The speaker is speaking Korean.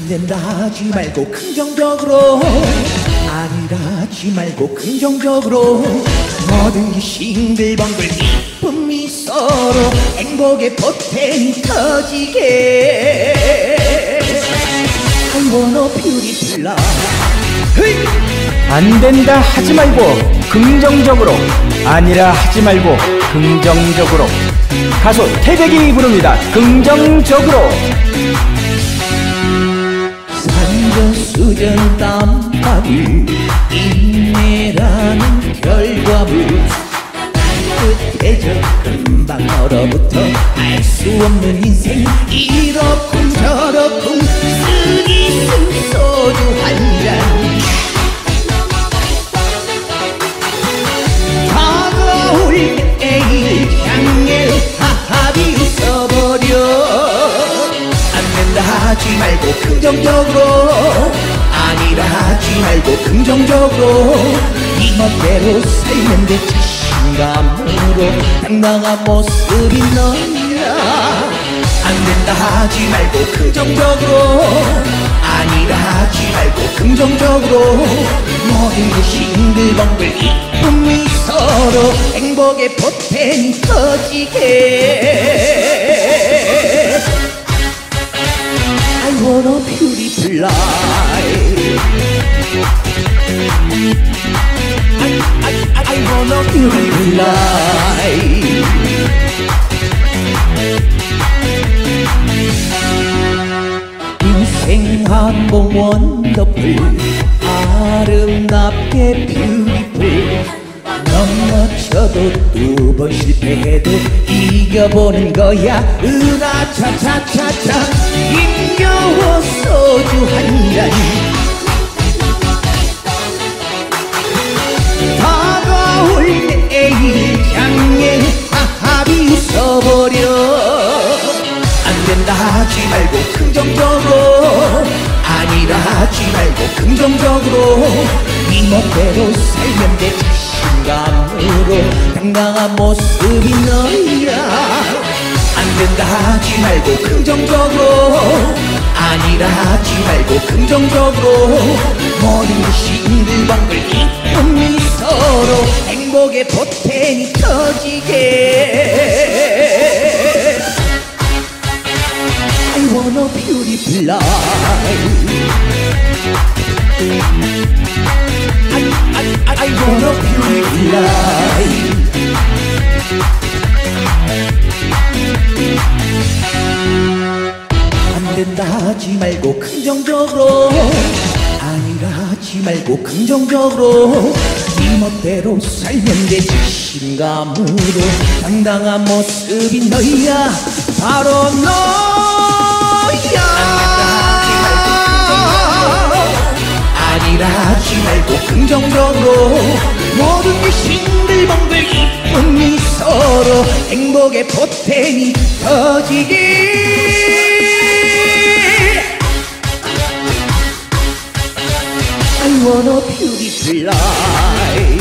안된다 하지 말고 긍정적으로, 아니라 하지 말고 긍정적으로, 뭐든지 싱글벙글 이쁜 미소로 행복의 포텐 터지게. I wanna beauty love. 안된다 하지 말고 긍정적으로, 아니라 하지 말고 긍정적으로. 가수 태백이 부릅니다. 긍정적으로. 산전 수전 땀밥을 인내라는 결과물, 끝에져 금방 얼어붙어 알 수 없는 인생 이렇쿵 저렇쿵 쓰기 쓴 소주 한 잔. 하지 말고 긍정적으로, 아니라 하지 말고 긍정적으로, 이 멋대로 살면데 자신감으로 당당한 모습이 너야. 안된다 하지 말고 긍정적으로, 아니라 하지 말고 긍정적으로, 모든 것이 싱글벙글 이쁜 미소로 행복의 포텐 터지게. I wanna beautify. I wanna beautify. 인생 한번 원더풀, 아름답게 뷰티풀. 넘어져도 두 번 실패해도 이겨보는 거야. 으나 차차차차. 겨워 소주 한잔. 다가올 내일 향해 하하비 웃어버려. 안된다 하지 말고 긍정적으로, 아니라 하지 말고 긍정적으로, 이 멋대로 살면 내 자신감으로 당당한 모습이 너야. 안된다 하지 말고 긍정적으로, 아니라 하지 말고 긍정적으로, 모든 것이 싱글벙글 이쁜 미소로 행복의 포텐이 터지게. I wanna beautify. I wanna beautify. 안된다 하지 말고 긍정적으로, 아니라 하지 말고 긍정적으로, 네 멋대로 살면 내 자신감으로 당당한 모습이 너야. 바로 너야. 아니라 하지 말고 긍정적으로, 모든 게 싱글벙글 이쁜 미소로 행복의 포텐이 터지게. I wanna beautify.